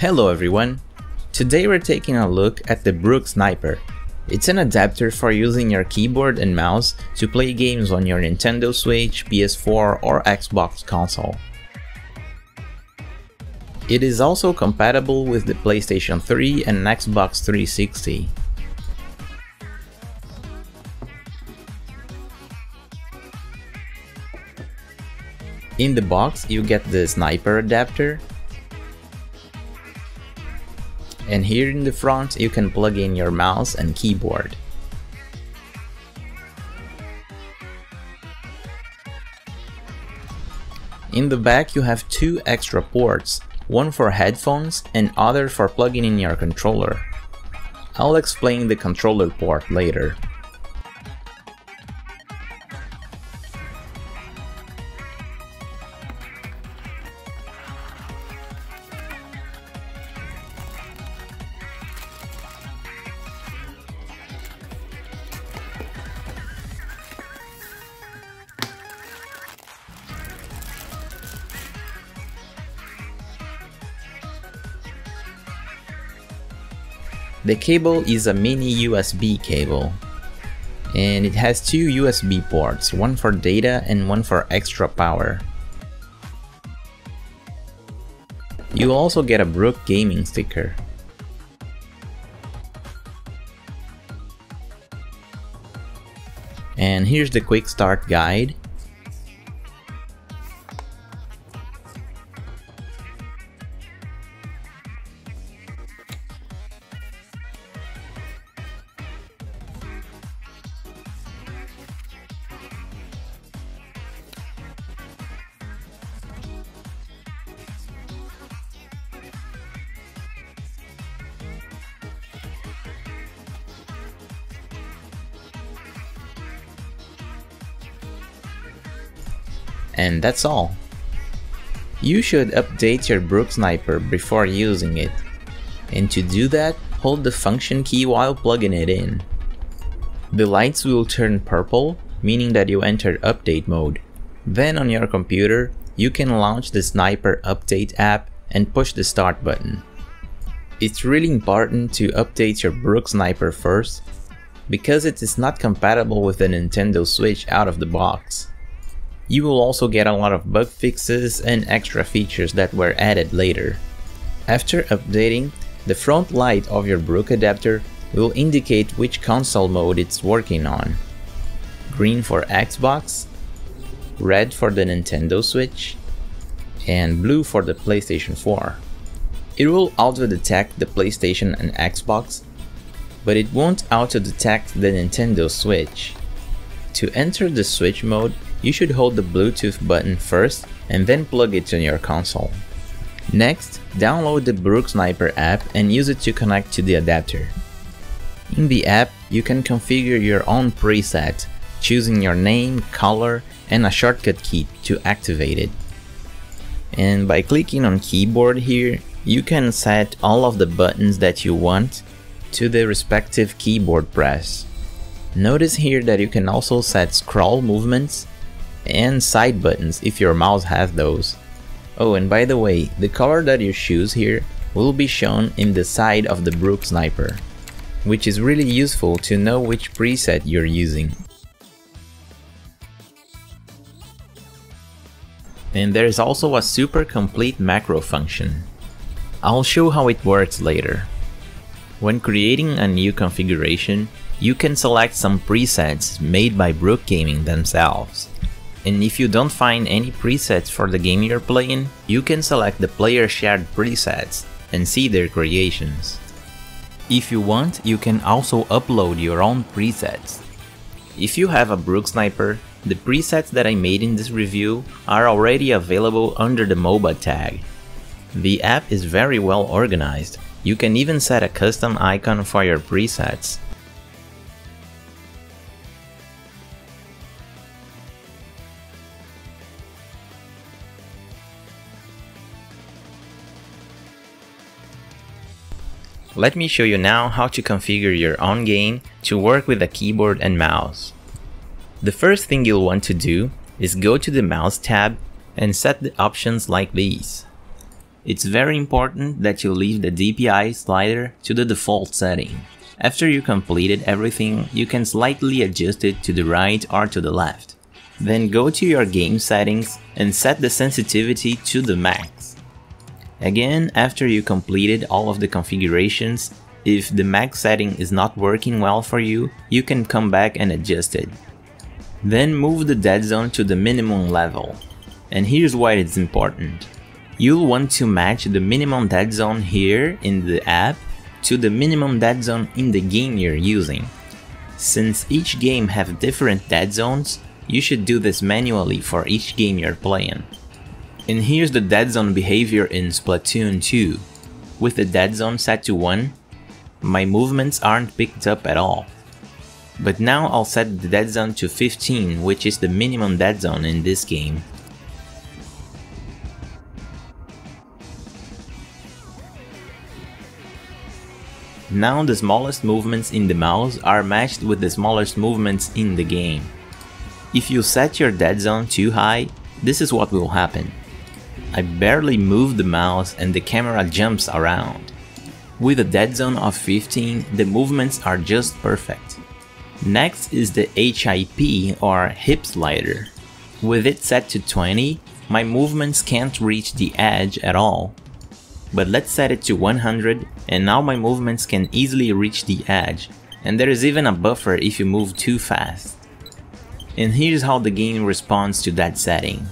Hello everyone! Today we're taking a look at the Brook Sniper. It's an adapter for using your keyboard and mouse to play games on your Nintendo Switch, PS4 or Xbox console. It is also compatible with the PlayStation 3 and Xbox 360. In the box you get the Sniper adapter. And here in the front, you can plug in your mouse and keyboard. In the back, you have two extra ports, one for headphones and other for plugging in your controller. I'll explain the controller port later. The cable is a mini USB cable, and it has two USB ports, one for data and one for extra power. You also get a Brook Gaming sticker. And here's the quick start guide. And that's all. You should update your Brook Sniper before using it. And to do that, hold the function key while plugging it in. The lights will turn purple, meaning that you entered update mode. Then on your computer, you can launch the Sniper Update app and push the start button. It's really important to update your Brook Sniper first, because it is not compatible with the Nintendo Switch out of the box. You will also get a lot of bug fixes and extra features that were added later. After updating, the front light of your Brook adapter will indicate which console mode it's working on. Green for Xbox, red for the Nintendo Switch, and blue for the PlayStation 4. It will auto-detect the PlayStation and Xbox, but it won't auto-detect the Nintendo Switch. To enter the Switch mode, you should hold the Bluetooth button first and then plug it to your console. Next, download the Brook Sniper app and use it to connect to the adapter. In the app, you can configure your own preset, choosing your name, color, and a shortcut key to activate it. And by clicking on keyboard here, you can set all of the buttons that you want to the respective keyboard press. Notice here that you can also set scroll movements and side buttons if your mouse has those. Oh, and by the way, the color that you choose here will be shown in the side of the Brook Sniper, which is really useful to know which preset you're using. And there is also a super complete macro function. I'll show how it works later. When creating a new configuration, you can select some presets made by Brook Gaming themselves. And if you don't find any presets for the game you're playing, you can select the player shared presets and see their creations. If you want, you can also upload your own presets. If you have a Brook Sniper, the presets that I made in this review are already available under the MOBA tag. The app is very well organized. You can even set a custom icon for your presets. Let me show you now how to configure your own game to work with a keyboard and mouse. The first thing you'll want to do is go to the mouse tab and set the options like these. It's very important that you leave the DPI slider to the default setting. After you completed everything, you can slightly adjust it to the right or to the left. Then go to your game settings and set the sensitivity to the max. Again, after you completed all of the configurations, if the max setting is not working well for you, you can come back and adjust it. Then move the dead zone to the minimum level. And here's why it's important. You'll want to match the minimum dead zone here in the app to the minimum dead zone in the game you're using. Since each game have different dead zones, you should do this manually for each game you're playing. And here's the dead zone behavior in Splatoon 2. With the dead zone set to 1, my movements aren't picked up at all. But now I'll set the dead zone to 15, which is the minimum dead zone in this game. Now the smallest movements in the mouse are matched with the smallest movements in the game. If you set your dead zone too high, this is what will happen. I barely move the mouse and the camera jumps around. With a dead zone of 15, the movements are just perfect. Next is the HIP or hip slider. With it set to 20, my movements can't reach the edge at all. But let's set it to 100 and now my movements can easily reach the edge, and there is even a buffer if you move too fast. And here's how the game responds to that setting.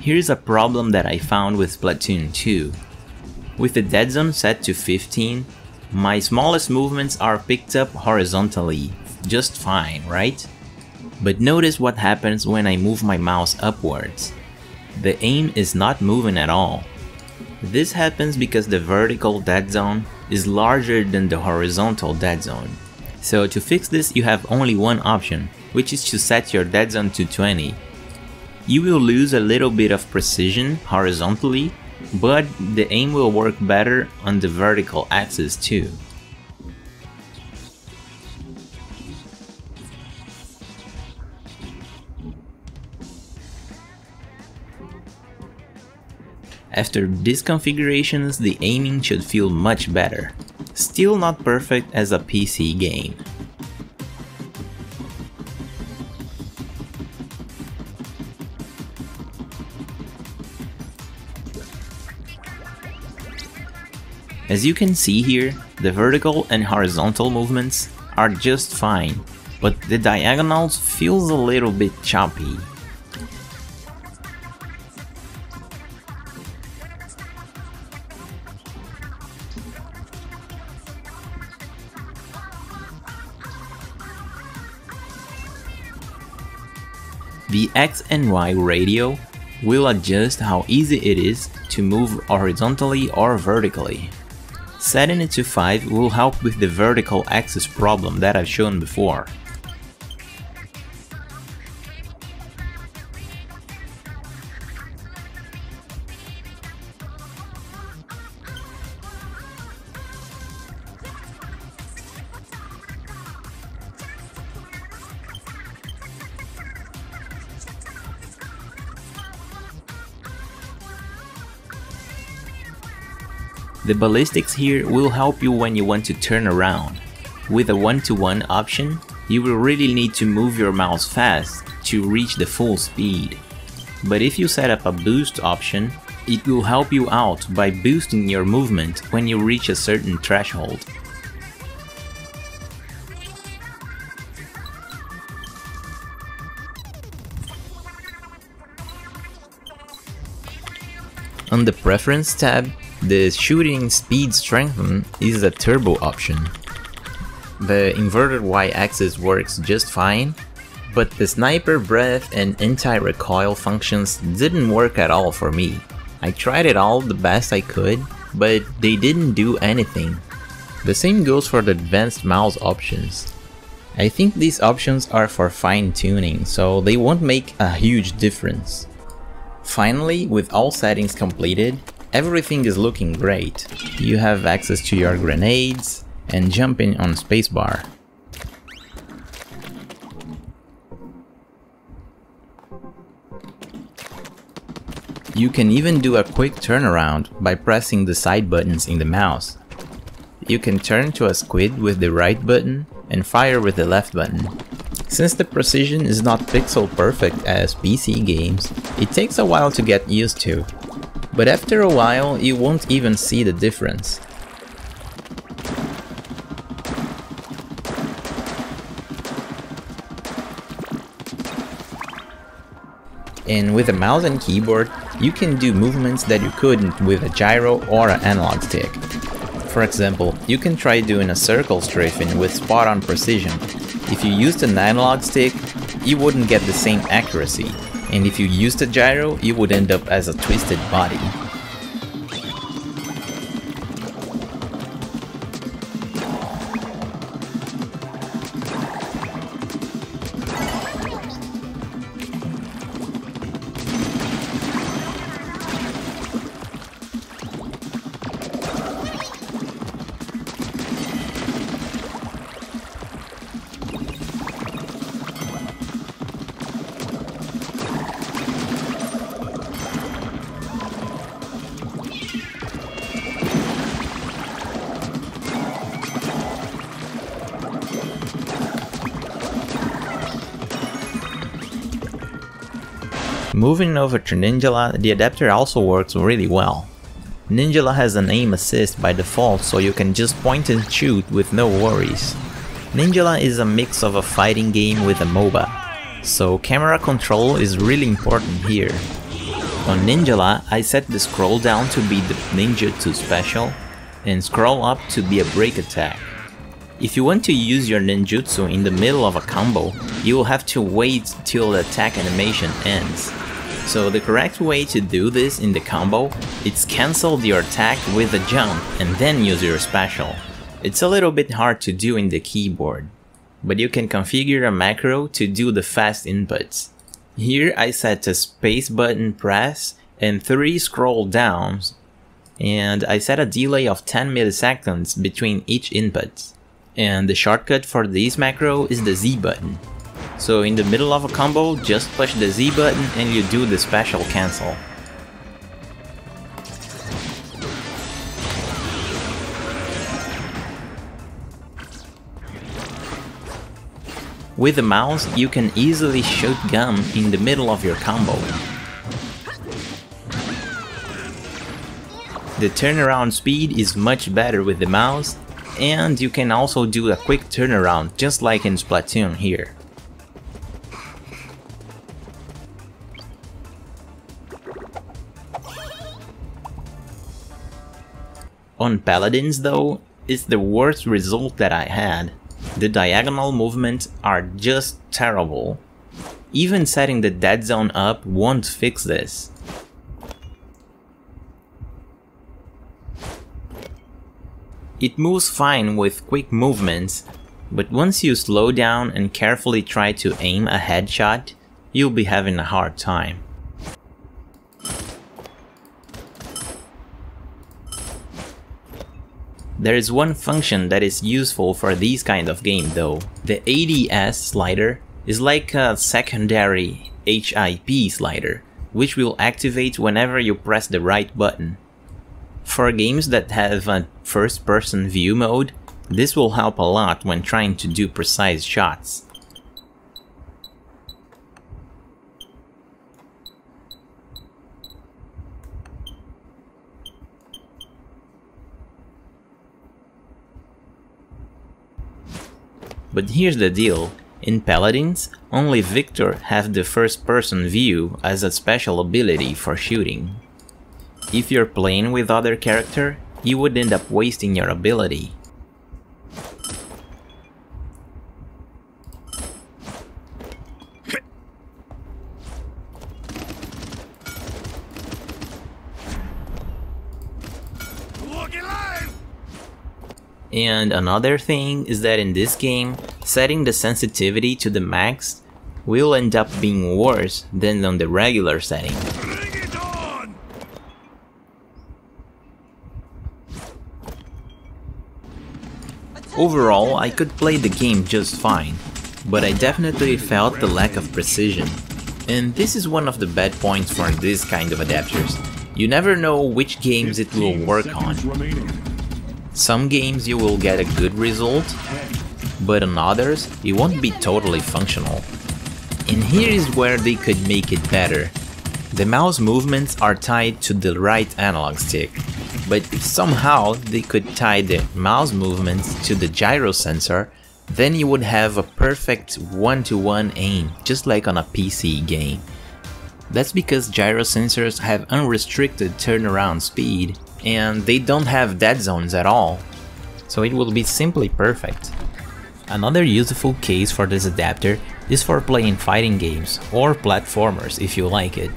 Here's a problem that I found with Splatoon 2. With the dead zone set to 15, my smallest movements are picked up horizontally, just fine, right? But notice what happens when I move my mouse upwards. The aim is not moving at all. This happens because the vertical dead zone is larger than the horizontal dead zone. So to fix this you have only one option, which is to set your dead zone to 20. You will lose a little bit of precision horizontally, but the aim will work better on the vertical axis too. After these configurations, the aiming should feel much better. Still not perfect as a PC game. As you can see here, the vertical and horizontal movements are just fine, but the diagonals feels a little bit choppy. The X and Y radio will adjust how easy it is to move horizontally or vertically. Setting it to 5 will help with the vertical axis problem that I've shown before. The ballistics here will help you when you want to turn around. With a 1-to-1 option, you will really need to move your mouse fast to reach the full speed. But if you set up a boost option, it will help you out by boosting your movement when you reach a certain threshold. On the Preference tab, the Shooting Speed Strengthen is a turbo option. The inverted Y-axis works just fine, but the Sniper Breath and Anti-Recoil functions didn't work at all for me. I tried it all the best I could, but they didn't do anything. The same goes for the Advanced Mouse options. I think these options are for fine-tuning, so they won't make a huge difference. Finally, with all settings completed, everything is looking great. You have access to your grenades and jumping on spacebar. You can even do a quick turnaround by pressing the side buttons in the mouse. You can turn to a squid with the right button and fire with the left button. Since the precision is not pixel perfect as PC games, it takes a while to get used to. But after a while, you won't even see the difference. And with a mouse and keyboard, you can do movements that you couldn't with a gyro or an analog stick. For example, you can try doing a circle strafing with spot-on precision. If you used an analog stick, you wouldn't get the same accuracy, and if you used a gyro, you would end up as a twisted body. Moving over to Ninjala, the adapter also works really well. Ninjala has an aim assist by default, so you can just point and shoot with no worries. Ninjala is a mix of a fighting game with a MOBA, so camera control is really important here. On Ninjala, I set the scroll down to be the ninjutsu special, and scroll up to be a break attack. If you want to use your ninjutsu in the middle of a combo, you will have to wait till the attack animation ends. So the correct way to do this in the combo, it's cancel your attack with a jump and then use your special. It's a little bit hard to do in the keyboard, but you can configure a macro to do the fast inputs. Here I set a space button press and 3 scroll downs, and I set a delay of 10 milliseconds between each input. And the shortcut for this macro is the Z button. So in the middle of a combo, just push the Z button and you do the special cancel. With the mouse, you can easily shoot gum in the middle of your combo. The turnaround speed is much better with the mouse, and you can also do a quick turnaround just like in Splatoon here. On Paladins though, it's the worst result that I had. The diagonal movements are just terrible. Even setting the dead zone up won't fix this. It moves fine with quick movements, but once you slow down and carefully try to aim a headshot, you'll be having a hard time. There is one function that is useful for these kind of game though. The ADS slider is like a secondary HIP slider, which will activate whenever you press the right button. For games that have a first-person view mode, this will help a lot when trying to do precise shots. But here's the deal, in Paladins, only Victor has the first-person view as a special ability for shooting. If you're playing with other character, you would end up wasting your ability. And another thing is that in this game, setting the sensitivity to the max will end up being worse than on the regular setting. Overall, I could play the game just fine, but I definitely felt the lack of precision. And this is one of the bad points for this kind of adapters. You never know which games it will work on. Some games you will get a good result, but on others it won't be totally functional. And here is where they could make it better. The mouse movements are tied to the right analog stick, but if somehow they could tie the mouse movements to the gyro sensor, then you would have a perfect one-to-one aim, just like on a PC game. That's because gyro sensors have unrestricted turnaround speed, and they don't have dead zones at all, so it will be simply perfect. Another useful case for this adapter is for playing fighting games, or platformers if you like it.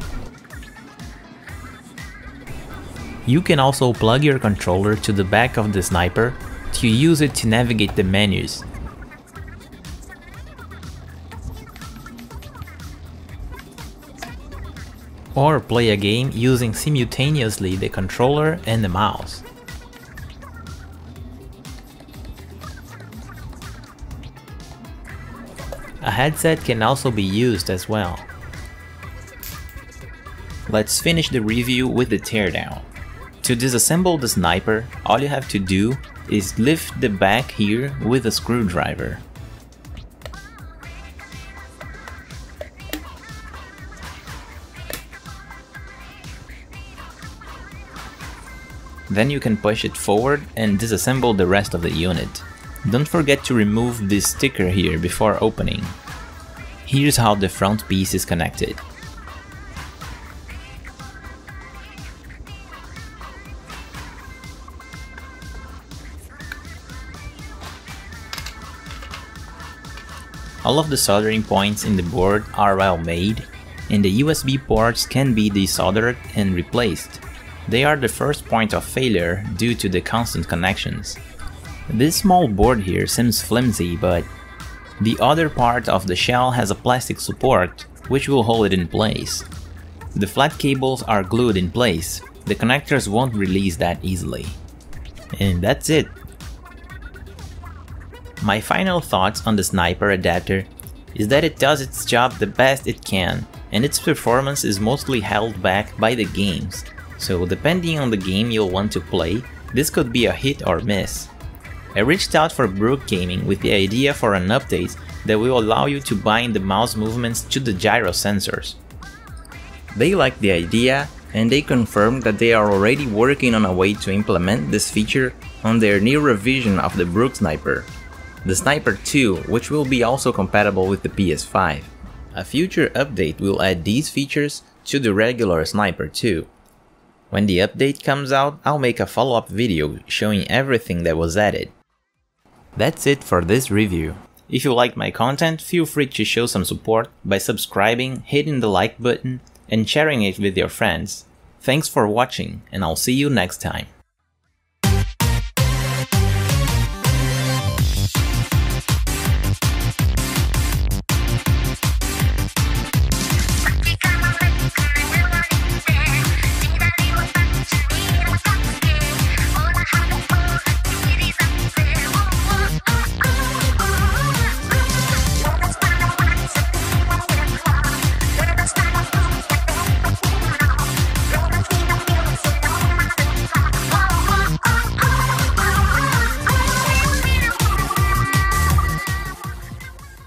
You can also plug your controller to the back of the sniper to use it to navigate the menus. Or play a game using simultaneously the controller and the mouse. A headset can also be used as well. Let's finish the review with the teardown. To disassemble the sniper, all you have to do is lift the back here with a screwdriver. Then you can push it forward and disassemble the rest of the unit. Don't forget to remove this sticker here before opening. Here's how the front piece is connected. All of the soldering points in the board are well made, and the USB ports can be desoldered and replaced. They are the first point of failure due to the constant connections. This small board here seems flimsy, but the other part of the shell has a plastic support which will hold it in place. The flat cables are glued in place, the connectors won't release that easily. And that's it! My final thoughts on the Sniper adapter is that it does its job the best it can, and its performance is mostly held back by the games. So depending on the game you'll want to play, this could be a hit or miss. I reached out for Brook Gaming with the idea for an update that will allow you to bind the mouse movements to the gyro sensors. They liked the idea, and they confirmed that they are already working on a way to implement this feature on their new revision of the Brook Sniper, the Sniper 2, which will be also compatible with the PS5. A future update will add these features to the regular Sniper 2. When the update comes out, I'll make a follow-up video showing everything that was added. That's it for this review. If you liked my content, feel free to show some support by subscribing, hitting the like button, and sharing it with your friends. Thanks for watching, and I'll see you next time.